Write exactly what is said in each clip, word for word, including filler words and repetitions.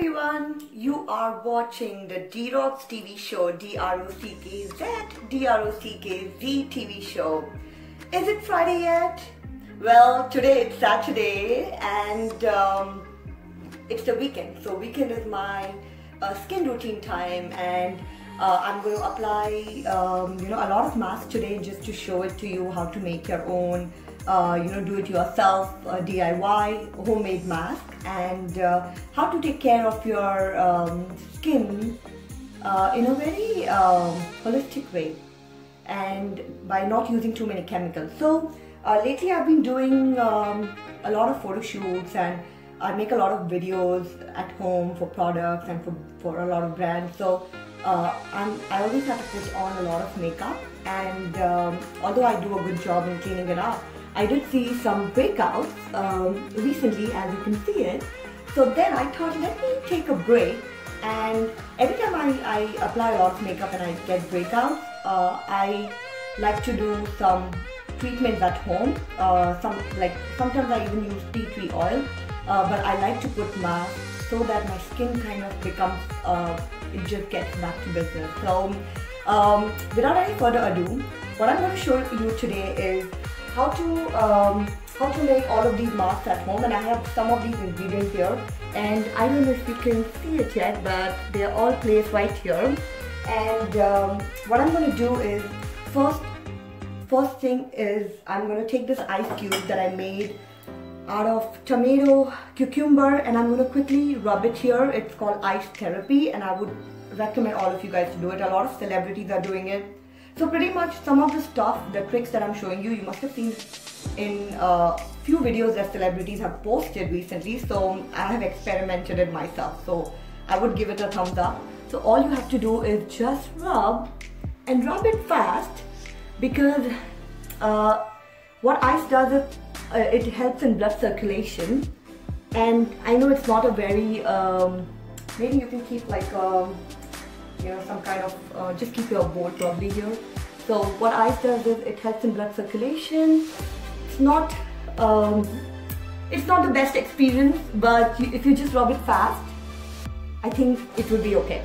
everyone, you are watching the DROCKZ T V show, D R O C K Z, D R O C K Z T V show. Is it Friday yet? Well, today it's Saturday and um, it's the weekend. So weekend is my uh, skin routine time, and uh, I'm going to apply um, you know, a lot of masks today just to show it to you how to make your own Uh, you know, do it yourself, uh, D I Y, homemade mask, and uh, how to take care of your um, skin uh, in a very um, holistic way and by not using too many chemicals. So uh, lately I've been doing um, a lot of photo shoots, and I make a lot of videos at home for products and for, for a lot of brands. So uh, I'm, I always have to put on a lot of makeup, and um, although I do a good job in cleaning it up, I did see some breakouts um, recently, as you can see it. So then I thought, let me take a break, and every time I, I apply a lot of makeup and I get breakouts, uh, I like to do some treatments at home. Uh, some like sometimes I even use tea tree oil, uh, but I like to put masks so that my skin kind of becomes, uh, it just gets back to business. So um, without any further ado, what I'm going to show you today is how to um, how to make all of these masks at home, and I have some of these ingredients here, and I don't know if you can see it yet, but they are all placed right here. And um, what I'm going to do is first first thing is I'm going to take this ice cube that I made out of tomato, cucumber, and I'm going to quickly rub it here. It's called Ice Therapy, and I would recommend all of you guys to do it. A lot of celebrities are doing it. So pretty much some of the stuff, the tricks that I'm showing you, you must have seen in a uh, few videos that celebrities have posted recently. So I have experimented it myself, so I would give it a thumbs up. So all you have to do is just rub, and rub it fast, because uh, what ice does is uh, it helps in blood circulation. And I know it's not a very, um, maybe you can keep like a, you know, some kind of, uh, just keep your bowl probably here. So what ice does is it helps in blood circulation. It's not, um, it's not the best experience, but you, if you just rub it fast, I think it will be okay.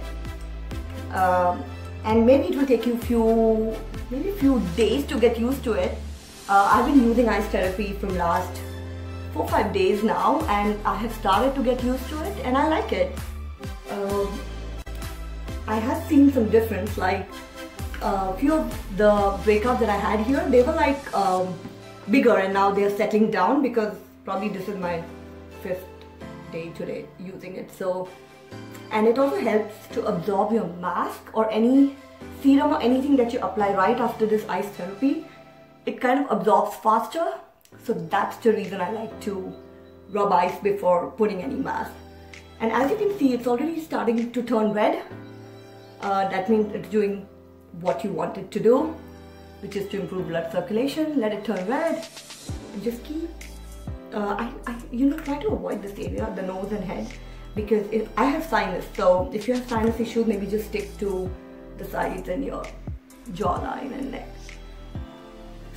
Um, and maybe it will take you few, maybe few days to get used to it. Uh, I've been using Ice Therapy from last four, five days now, and I have started to get used to it, and I like it. Um, I have seen some difference, like a uh, few of the breakouts that I had here, they were like um, bigger, and now they are settling down, because probably this is my fifth day today using it. So, and it also helps to absorb your mask or any serum or anything that you apply right after this Ice Therapy. It kind of absorbs faster, so that's the reason I like to rub ice before putting any mask. And as you can see, it's already starting to turn red. Uh, that means it's doing what you want it to do, which is to improve blood circulation. Let it turn red, and just keep, uh, I, I, you know, try to avoid this area, the nose and head, because if, I have sinus, so if you have sinus issues, maybe just stick to the sides and your jawline and neck.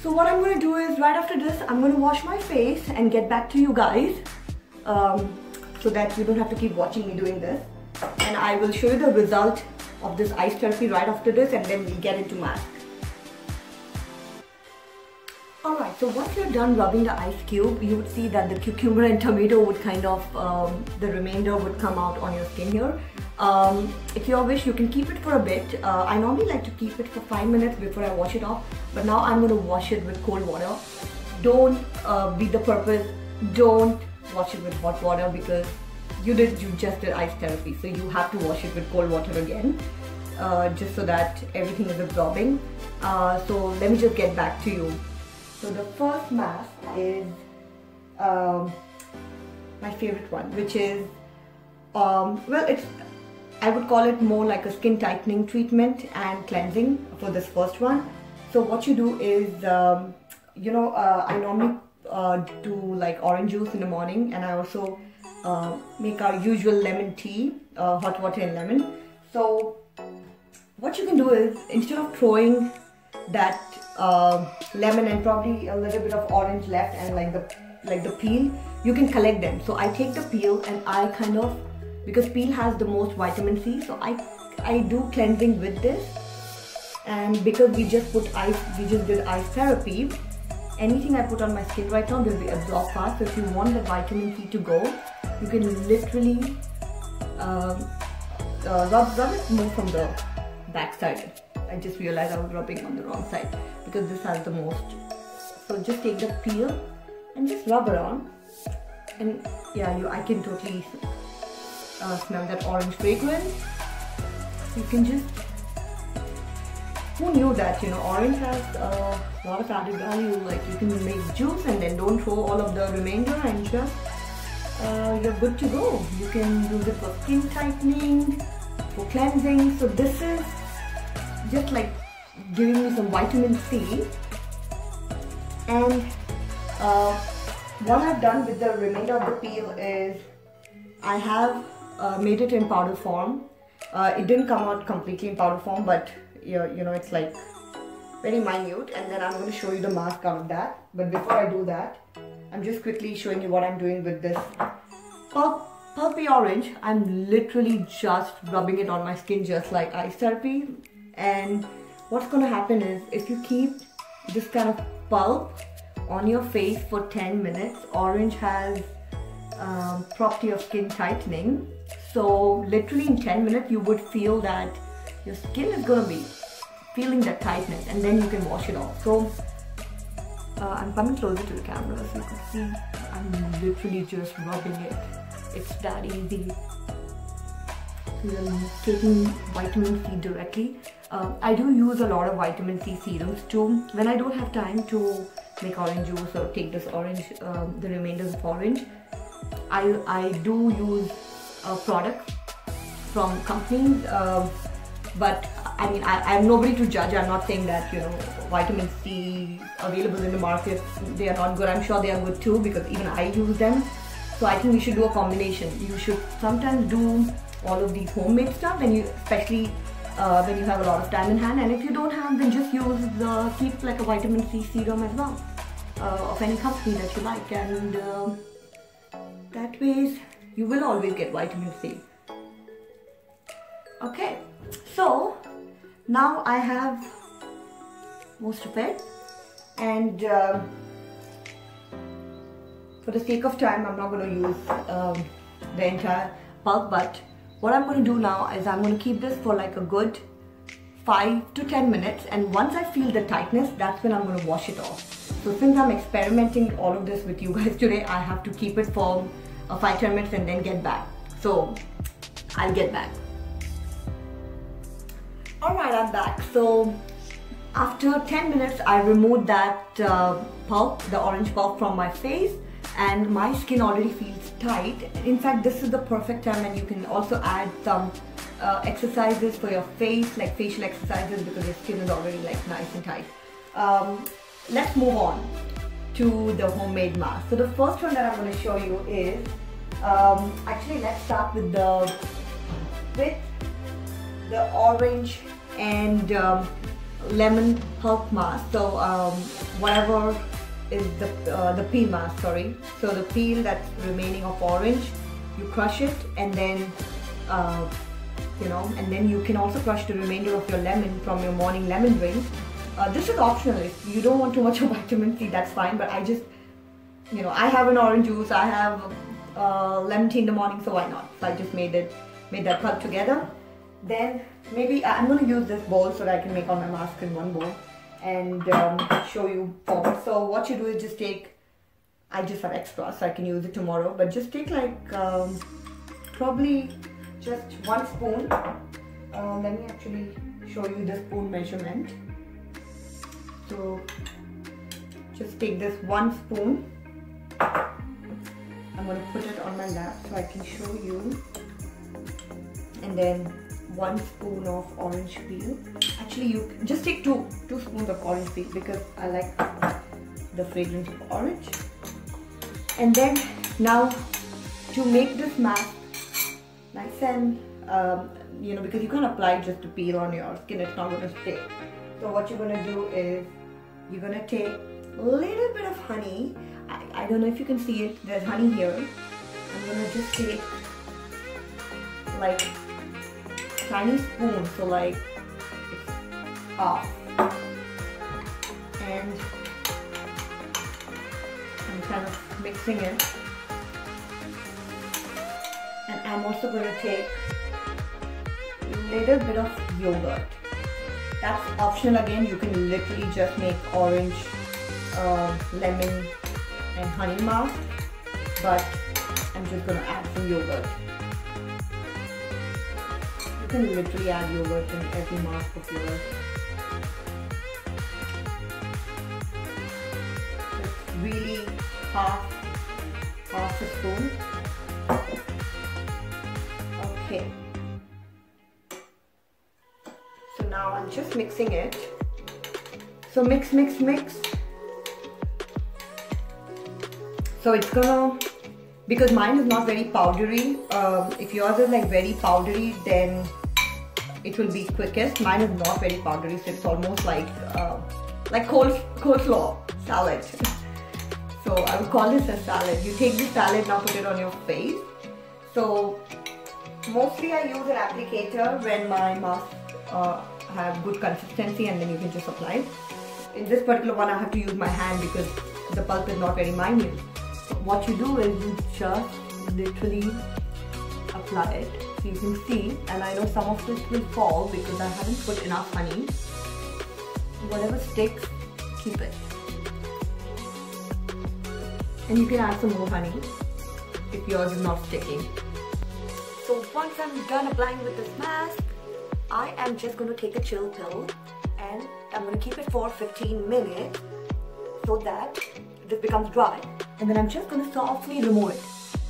So what I'm going to do is, right after this, I'm going to wash my face and get back to you guys, um, so that you don't have to keep watching me doing this, and I will show you the result of this Ice Therapy right after this, and then we get into mask. Alright, so once you're done rubbing the ice cube, you would see that the cucumber and tomato would kind of, um, the remainder would come out on your skin here. Um, if you wish, you can keep it for a bit. Uh, I normally like to keep it for five minutes before I wash it off, but now I'm going to wash it with cold water. Don't uh, beat the purpose, don't wash it with hot water, because You did, you just did Ice Therapy, so you have to wash it with cold water again, uh, just so that everything is absorbing. Uh, so let me just get back to you. So the first mask is um, my favorite one, which is, um, well, it's, I would call it more like a skin tightening treatment and cleansing for this first one. So what you do is, um, you know, uh, I normally uh, do like orange juice in the morning, and I also Uh, make our usual lemon tea, uh, hot water and lemon. So what you can do is, instead of throwing that uh, lemon and probably a little bit of orange left, and like the like the peel, you can collect them. So I take the peel and I kind of because peel has the most vitamin C. So I, I do cleansing with this, and because we just put ice, we just did ice therapy, anything I put on my skin right now will be absorbed fast. So if you want the vitamin C to go, you can literally uh, uh, rub, rub it more from the back side. I just realized I was rubbing on the wrong side because this has the most. So just take the peel and just rub around, and yeah, you I can totally uh, smell that orange fragrance. You can just, who knew that, you know, orange has a lot of added value. Like you can make juice and then don't throw all of the remainder, and just uh, you're good to go. You can use it for skin tightening, for cleansing. So this is just like giving me some vitamin C. And uh, what I've done with the remainder of the peel is I have uh, made it in powder form. Uh, it didn't come out completely in powder form, but you know, you know it's like very minute. And then I'm going to show you the mask out of that. But before I do that, I'm just quickly showing you what I'm doing with this pulp. Pulpy orange. I'm literally just rubbing it on my skin, just like ice therapy. And what's going to happen is, if you keep this kind of pulp on your face for ten minutes, orange has um, property of skin tightening. So literally in ten minutes, you would feel that your skin is going to be feeling that tightness, and then you can wash it off. So uh, I'm coming closer to the camera so you can see. I'm literally just rubbing it. It's that easy. You're taking vitamin C directly. Uh, I do use a lot of vitamin C serums too. When I don't have time to make orange juice or take this orange, uh, the remainders of orange, I, I do use a product from companies. Uh, but I mean, I, I'm nobody to judge. I'm not saying that, you know, vitamin C available in the market, they are not good. I'm sure they are good too, because even I use them. So I think we should do a combination. You should sometimes do all of these homemade stuff, and you, especially uh, when you have a lot of time in hand. And if you don't have, then just use the, keep like a vitamin C serum as well, uh, of any company that you like. And uh, that way you will always get vitamin C. Okay, so now I have most of it, and uh, for the sake of time, I'm not going to use um, the entire pulp. But what I'm going to do now is I'm going to keep this for like a good five to ten minutes, and once I feel the tightness, that's when I'm going to wash it off. So since I'm experimenting all of this with you guys today, I have to keep it for uh, five to ten minutes and then get back. So I'll get back. Alright, I'm back. So after ten minutes, I removed that uh, pulp, the orange pulp from my face, and my skin already feels tight. In fact, this is the perfect time, and you can also add some uh, exercises for your face, like facial exercises, because your skin is already like nice and tight. Um, let's move on to the homemade mask. So the first one that I'm going to show you is, um, actually let's start with the, with the orange and um, lemon pulp mask. So um, whatever is the uh, the peel mask, sorry. So the peel that's remaining of orange, you crush it, and then uh, you know, and then you can also crush the remainder of your lemon from your morning lemon drink. Uh, this is optional. If you don't want too much of vitamin C, that's fine. But I just, you know, I have an orange juice, I have uh, lemon tea in the morning, so why not? So I just made it, made that pulp together. Then maybe I'm going to use this bowl so that I can make all my masks in one bowl and um, show you form. So what you do is just take, I just have extra so I can use it tomorrow, but just take like um, probably just one spoon. Uh, let me actually show you the spoon measurement. So just take this one spoon. I'm going to put it on my lap so I can show you. And then one spoon of orange peel. Actually, you just take two two spoons of orange peel because I like the fragrance of orange. And then now to make this mask nice and um, you know, because you can't apply just the peel on your skin, it's not going to stay. So what you're going to do is you're going to take a little bit of honey. I, I don't know if you can see it, there's honey here. I'm going to just take like tiny spoon, so like it's off. And I'm kind of mixing it. And I'm also going to take a little bit of yogurt. That's optional again. You can literally just make orange, uh, lemon and honey mask, but I'm just going to add some yogurt. You can literally add yogurt in every mask of yours. It's really half, half a spoon. Okay. So now I'm just mixing it. So mix, mix, mix. So it's gonna, because mine is not very powdery, uh, if yours is like very powdery then it will be quickest. Mine is not very powdery, so it's almost like uh, like cold, coleslaw salad. So I would call this a salad. You take the salad, now put it on your face. So mostly I use an applicator when my mask uh, have good consistency, and then you can just apply it. In this particular one I have to use my hand because the pulp is not very minute. What you do is you just literally apply it. So you can see, and I know some of it will fall because I haven't put enough honey. Whatever sticks, keep it. And you can add some more honey if yours is not sticking. So once I'm done applying with this mask, I am just going to take a chill pill and I'm going to keep it for fifteen minutes so that this becomes dry. And then I'm just going to softly remove it.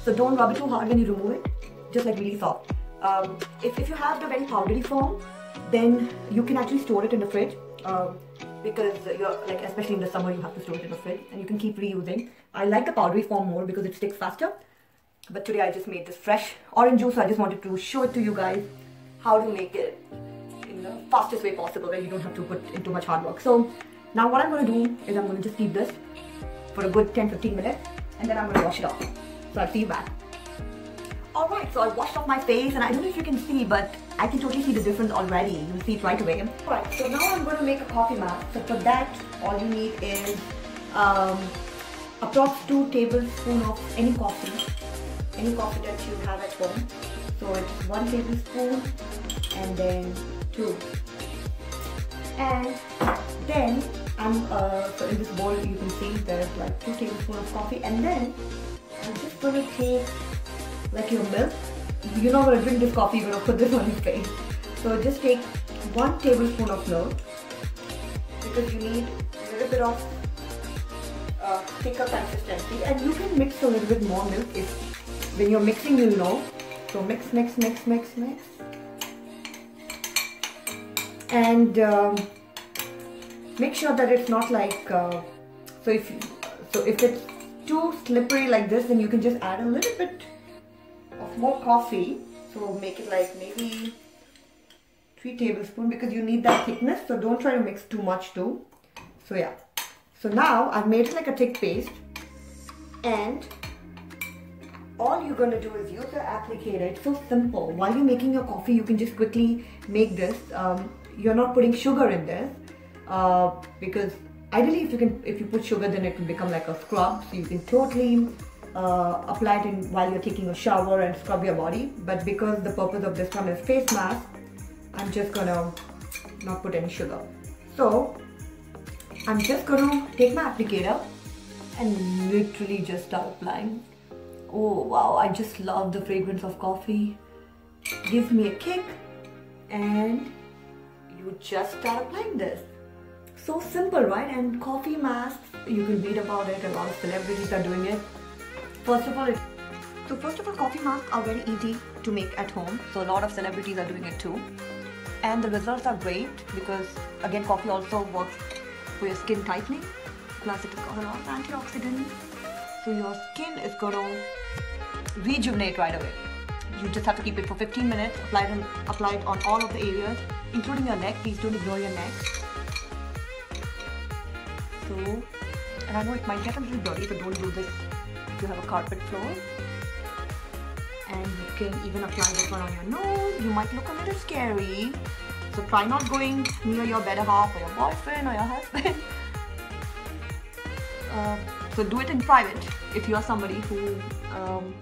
So don't rub it too hard when you remove it, just like really soft. Um, if, if you have the very powdery form, then you can actually store it in the fridge, uh, because you're like, especially in the summer, you have to store it in the fridge and you can keep reusing. I like the powdery form more because it sticks faster, but today I just made this fresh orange juice, so I just wanted to show it to you guys how to make it in the fastest way possible where you don't have to put in too much hard work. So now what I'm going to do is I'm going to just keep this for a good ten to fifteen minutes, and then I'm going to wash it off. So I'll see you back. Alright, so I washed off my face, and I don't know if you can see, but I can totally see the difference already. You'll see it right away. Alright, so now I'm going to make a coffee mask. So for that, all you need is um, approximately two tablespoons of any coffee. Any coffee that you have at home. So it's one tablespoon and then two. And then I'm, uh, so in this bowl you can see there's like two tablespoons of coffee, and then I'm just going to take like your milk. You're not going to drink this coffee, you're going to put this on your face. So just take one tablespoon of milk because you need a little bit of uh, thicker consistency, and you can mix a little bit more milk if when you're mixing you'll know. So mix, mix, mix, mix, mix. And um, make sure that it's not like uh, so if so if it's too slippery like this, then you can just add a little bit of more coffee. So make it like maybe three tablespoons because you need that thickness, so don't try to mix too much too. So yeah, so now I've made it like a thick paste, and all you're going to do is use the applicator. It's so simple. While you're making your coffee, you can just quickly make this. Um, you're not putting sugar in this uh, because ideally if you can, if you put sugar, then it will become like a scrub. So you can totally uh, apply it in while you're taking a shower and scrub your body. But because the purpose of this one is face mask, I'm just going to not put any sugar. So I'm just going to take my applicator and literally just start applying. Oh wow, I just love the fragrance of coffee. It gives me a kick, and you just start applying this. So simple, right? And coffee masks, you can read about it, a lot of celebrities are doing it. First of all, it, so first of all, coffee masks are very easy to make at home. So a lot of celebrities are doing it too. And the results are great because again, coffee also works for your skin tightening. Plus it is got a lot of antioxidants. So your skin is going to rejuvenate right away. You just have to keep it for fifteen minutes, apply it, on, apply it on all of the areas, including your neck. Please don't ignore your neck. So, and I know it might get a little dirty, so don't do this if you have a carpet floor. and you can even apply this one on your nose. You might look a little scary, so try not going near your better half or your boyfriend or your husband. Uh, so do it in private if you are somebody who um,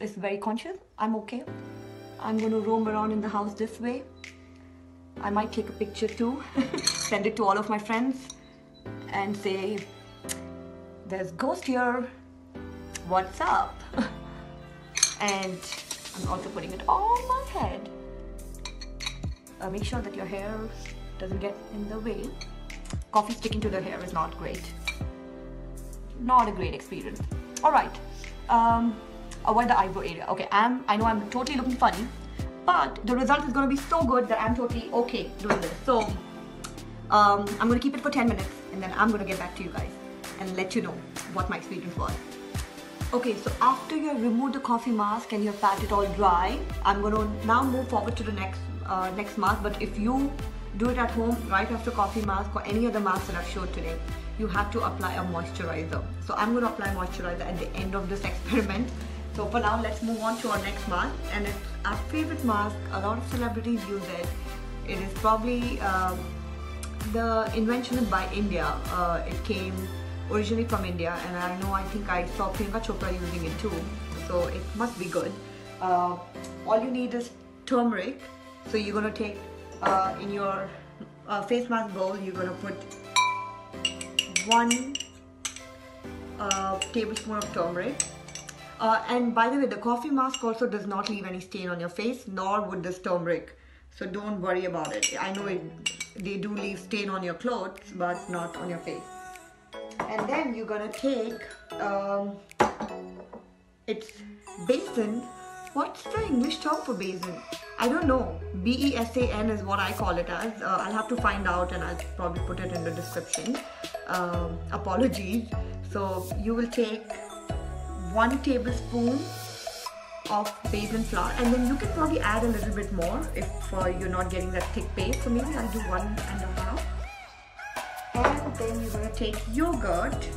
is very conscious. I'm okay. I'm going to roam around in the house this way. I might take a picture too, send it to all of my friends and say, there's ghost here, what's up? And I'm also putting it on my head. Uh, make sure that your hair doesn't get in the way. Coffee sticking to the hair is not great. Not a great experience. Alright, um, avoid the eyebrow area. Okay, I'm, I know I'm totally looking funny, but the result is going to be so good that I'm totally okay doing this. So, um, I'm going to keep it for ten minutes and then I'm going to get back to you guys and let you know what my experience was. Okay, so after you have removed the coffee mask and you have pat it all dry, I'm going to now move forward to the next, uh, next mask. But if you do it at home right after coffee mask or any other mask that I've showed today, you have to apply a moisturizer. So I'm going to apply moisturizer at the end of this experiment. So for now, let's move on to our next mask, and it's our favorite mask. A lot of celebrities use it. It is probably uh, the invention is by India. Uh, it came originally from India, and I know I think I saw Priyanka Chopra using it too. So it must be good. Uh, all you need is turmeric. So you're gonna take uh, in your uh, face mask bowl, you're gonna put one uh, tablespoon of turmeric, uh, and by the way, the coffee mask also does not leave any stain on your face, nor would this turmeric, so don't worry about it. I know it, they do leave stain on your clothes, but not on your face. And then you're gonna take um, it's besan. What's the English term for besan? I don't know. B E S A N is what I call it as. Uh, I'll have to find out and I'll probably put it in the description. Um, apologies. So you will take one tablespoon of besan flour, and then you can probably add a little bit more if uh, you're not getting that thick paste. So maybe I'll do one and a half. And then you're going to take yogurt.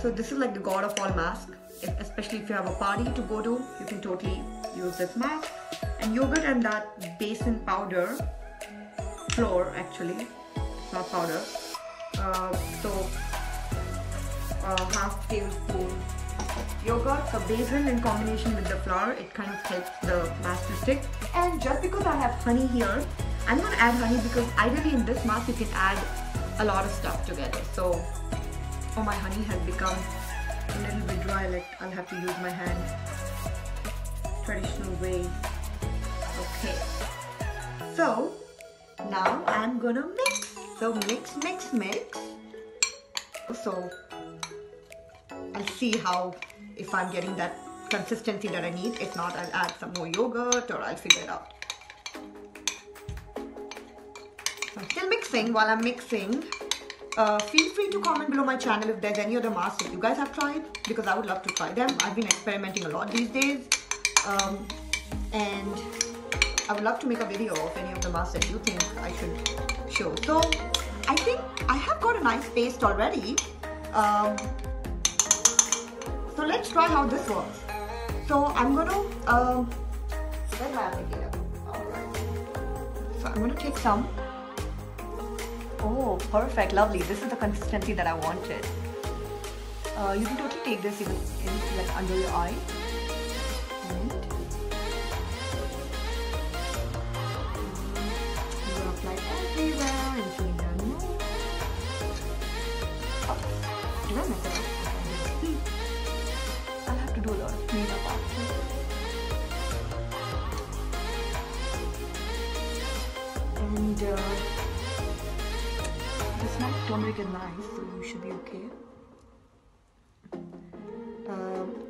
So this is like the god of all masks. If, especially if you have a party to go to, you can totally use this mask. And yogurt and that besan powder, flour actually, it's not powder. Uh, so uh, half tablespoon yogurt, the besan in combination with the flour, it kind of helps the mask to stick. And just because I have honey here, I'm gonna add honey because ideally in this mask you can add a lot of stuff together. So, oh, my honey has become a little bit dry, like I'll have to use my hand, traditional way. Okay, so now I'm gonna mix. So mix, mix, mix. So I'll see how, if I'm getting that consistency that I need. If not, I'll add some more yogurt or I'll figure it out. I'm still mixing. While I'm mixing, Uh, feel free to comment below my channel if there's any other mask that you guys have tried, because I would love to try them. I've been experimenting a lot these days, um, and I would love to make a video of any of the masks that you think I should show. So I think I have got a nice paste already, um, so let's try how this works. So I'm going to um, where's my applicator? Alright. So I'm going to take some. Oh, perfect, lovely. This is the consistency that I wanted. Uh, you can totally take this even in, like, under your eye. And you're gonna apply everywhere, including your nose. Oh, did I mess it up? I'll have to do a lot of cleanup after. And uh, turmeric is nice, so you should be okay. Um,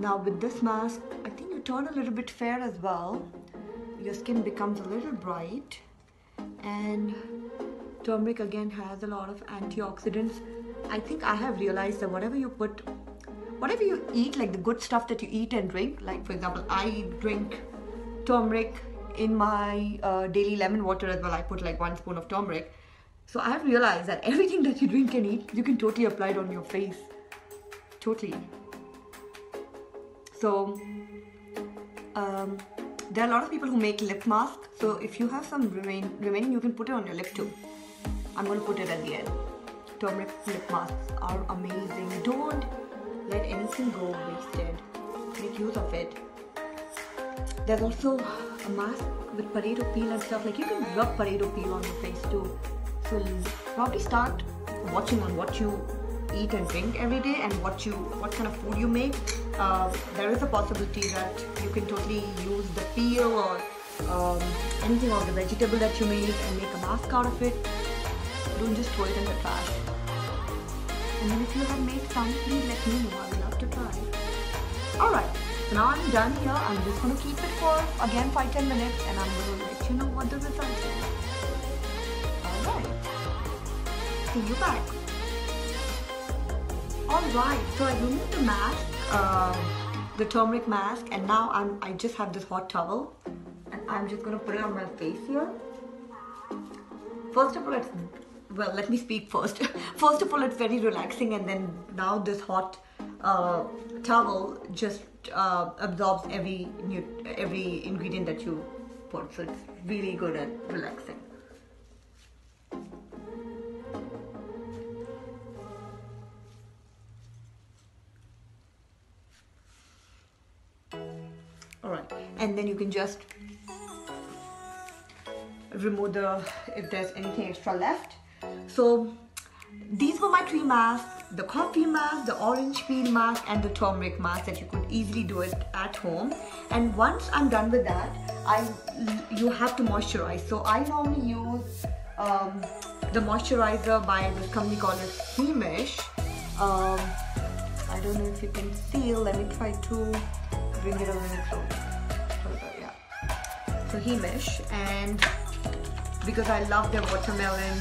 now with this mask, I think you turn a little bit fair as well. Your skin becomes a little bright, and turmeric again has a lot of antioxidants. I think I have realized that whatever you put, whatever you eat, like the good stuff that you eat and drink, like for example, I drink turmeric in my uh, daily lemon water as well. I put like one spoon of turmeric. So I have realized that everything that you drink and eat, you can totally apply it on your face. totally. So um, there are a lot of people who make lip masks, so if you have some remain remaining, you can put it on your lip too. I'm going to put it at the end. Turmeric lip masks are amazing. Don't let anything go wasted. Make use of it. There's also a mask with Pareto peel and stuff. Like, you can rub Pareto peel on your face too. So probably start watching on what you eat and drink every day and what you what kind of food you make. Uh, there is a possibility that you can totally use the peel or um, anything of the vegetable that you make and make a mask out of it. Don't just throw it in the trash. And then if you have made some, please let me know. I would love to try. Alright, so now I'm done here. I'm just going to keep it for again five to ten minutes and I'm going to let you know what the result is. Alright, see you back. Alright, so I removed the mask, uh, the turmeric mask, and now I'm, I just have this hot towel and I'm just going to put it on my face here. First of all, it's, well, let me speak first. First of all, it's very relaxing, and then now this hot uh, towel just uh, absorbs every, new, every ingredient that you put, so it's really good at relaxing. And then you can just remove the, if there's anything extra left. So these were my three masks: the coffee mask, the orange peel mask, and the turmeric mask, that you could easily do it at home. And once I'm done with that, I you have to moisturize. So I normally use um, the moisturizer by this company called Heimish. Um, I don't know if you can see. Let me try to bring it over the clothes. So Heimish, and because I love their watermelon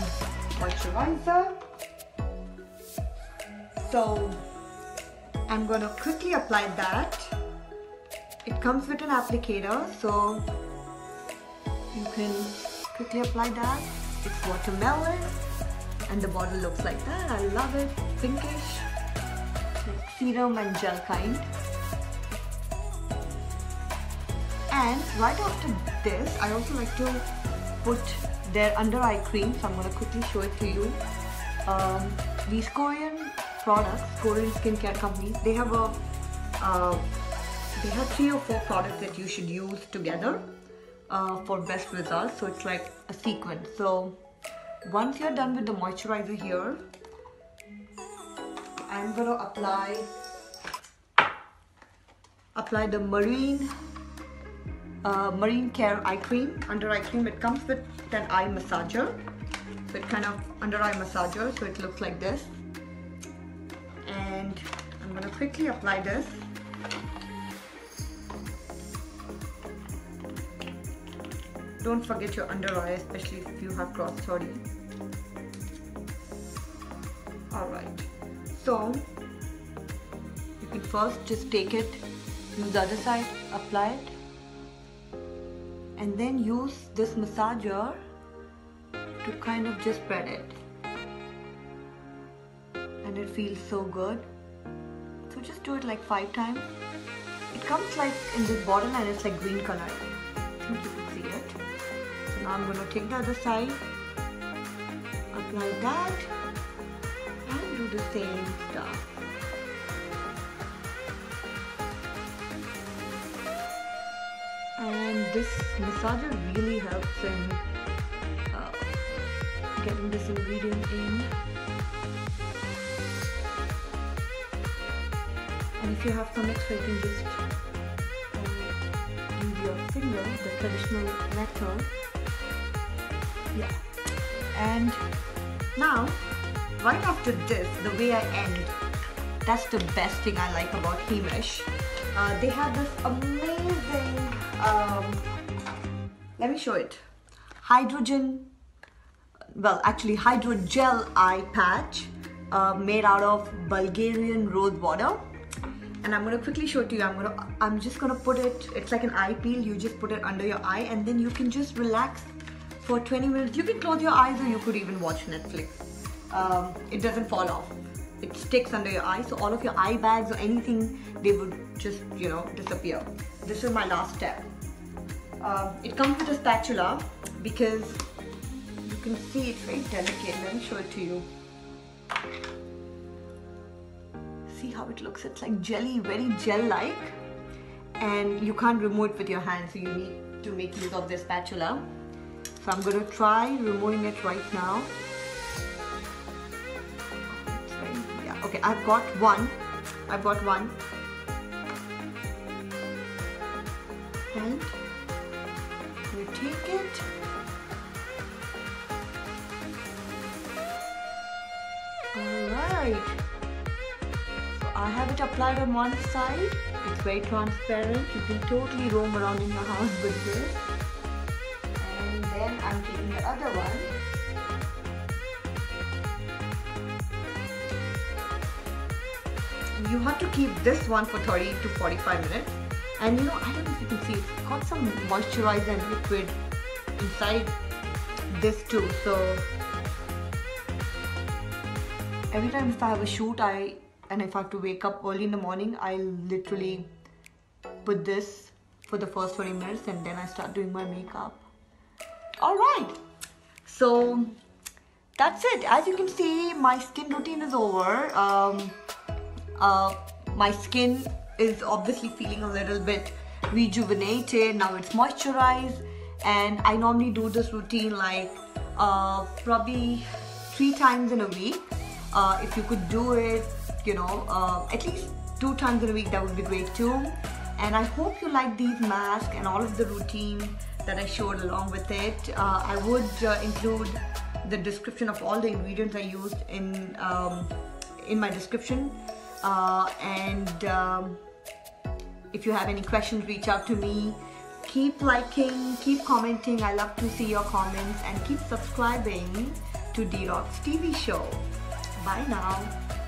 moisturizer, so I'm gonna quickly apply that. It comes with an applicator, so you can quickly apply that. It's watermelon and the bottle looks like that. I love it, pinkish, like serum and gel kind. And right after this, I also like to put their under eye cream, so I'm going to quickly show it to you. Um, these Korean products, Korean skincare companies, they have a, uh, they have three or four products that you should use together uh, for best results, so it's like a sequence. So once you're done with the moisturizer here, I'm going to apply, apply the Marine Uh, Marine Care eye cream, under eye cream. It comes with an eye massager, so it kind of under eye massager, so it looks like this. And I'm going to quickly apply this. Don't forget your under eye, especially if you have cross-thirty. Alright, so you can first just take it, use the other side, apply it, and then use this massager to kind of just spread it, and it feels so good. So just do it like five times. It comes like in this bottle and it's like green color. I think you can see it. So now I'm going to take the other side, apply that, and do the same stuff. And this massager really helps in uh, getting this ingredient in. And if you have some extra, you can just um, use your finger, the traditional method. Yeah. And now, right after this, the way I end, that's the best thing I like about Heimish. Uh, they have this amazing, um, let me show it, hydrogen, well actually hydrogel eye patch uh, made out of Bulgarian rose water. And I'm going to quickly show it to you. I'm going to, I'm just going to put it, it's like an eye peel, you just put it under your eye and then you can just relax for twenty minutes. You can close your eyes or you could even watch Netflix. Um, it doesn't fall off. it sticks under your eye, so all of your eye bags or anything, they would just, you know, disappear. This is my last step. Uh, it comes with a spatula because you can see it's very delicate. Let me show it to you. See how it looks? It's like jelly, very gel-like, and you can't remove it with your hand, so you need to make use of this spatula. So I'm going to try removing it right now. Yeah, okay, I've got one. I've got one. And you take it. Alright. So I have it applied on one side. It's very transparent. You can totally roam around in your house with this. And then I'm taking the other one. You have to keep this one for thirty to forty-five minutes, and you know, I don't know if you can see, it's got some moisturizer and liquid inside this too. So every time if I have a shoot, I and if I have to wake up early in the morning, I literally put this for the first twenty minutes and then I start doing my makeup. Alright, so that's it. As you can see, my skin routine is over. Um, Uh, my skin is obviously feeling a little bit rejuvenated, now it's moisturized, and I normally do this routine like uh, probably three times in a week. Uh, if you could do it, you know, uh, at least two times in a week, that would be great too. And I hope you like these masks and all of the routine that I showed along with it. Uh, I would uh, include the description of all the ingredients I used in, um, in my description. Uh, and um, if you have any questions, reach out to me. Keep liking, keep commenting. I love to see your comments, and keep subscribing to D ROCKZ T V Show. Bye now.